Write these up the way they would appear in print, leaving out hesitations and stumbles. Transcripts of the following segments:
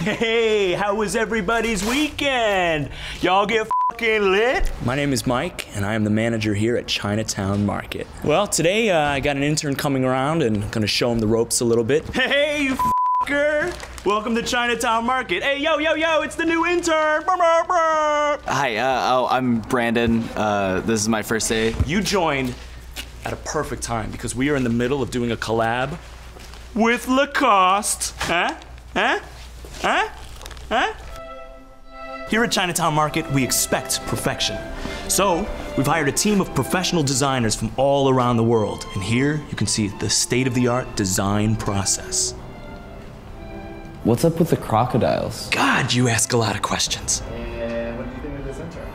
Hey, how was everybody's weekend? Y'all get fucking lit? My name is Mike, and I am the manager here at Chinatown Market. Well, today I got an intern coming around and I'm gonna show him the ropes a little bit. Hey, you fucker! Welcome to Chinatown Market. Hey, yo, yo, yo, it's the new intern! Brr, brr, brr. Hi, I'm Brandon. This is my first day. You joined at a perfect time because we are in the middle of doing a collab with Lacoste. Huh? Huh? Huh? Huh? Here at Chinatown Market, we expect perfection. So, we've hired a team of professional designers from all around the world. And here, you can see the state-of-the-art design process. What's up with the crocodiles? God, you ask a lot of questions. And what do you think of this intern?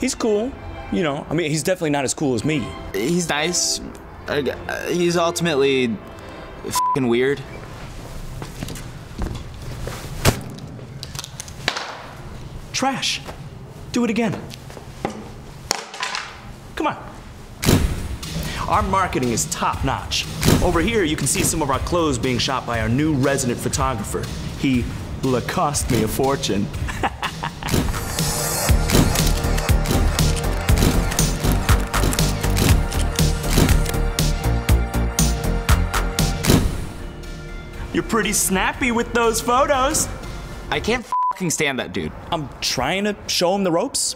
He's cool. You know, I mean, he's definitely not as cool as me. He's nice. He's ultimately f***ing weird. Trash. Do it again. Come on. Our marketing is top-notch. Over here, you can see some of our clothes being shot by our new resident photographer. He Lacoste me a fortune. You're pretty snappy with those photos. I can't fucking stand that dude. I'm trying to show him the ropes.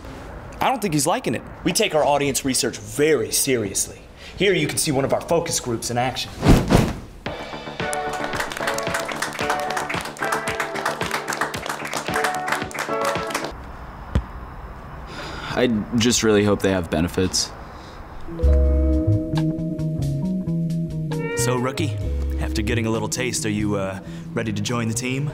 I don't think he's liking it. We take our audience research very seriously. Here you can see one of our focus groups in action. I just really hope they have benefits. So, rookie, after getting a little taste, are you ready to join the team?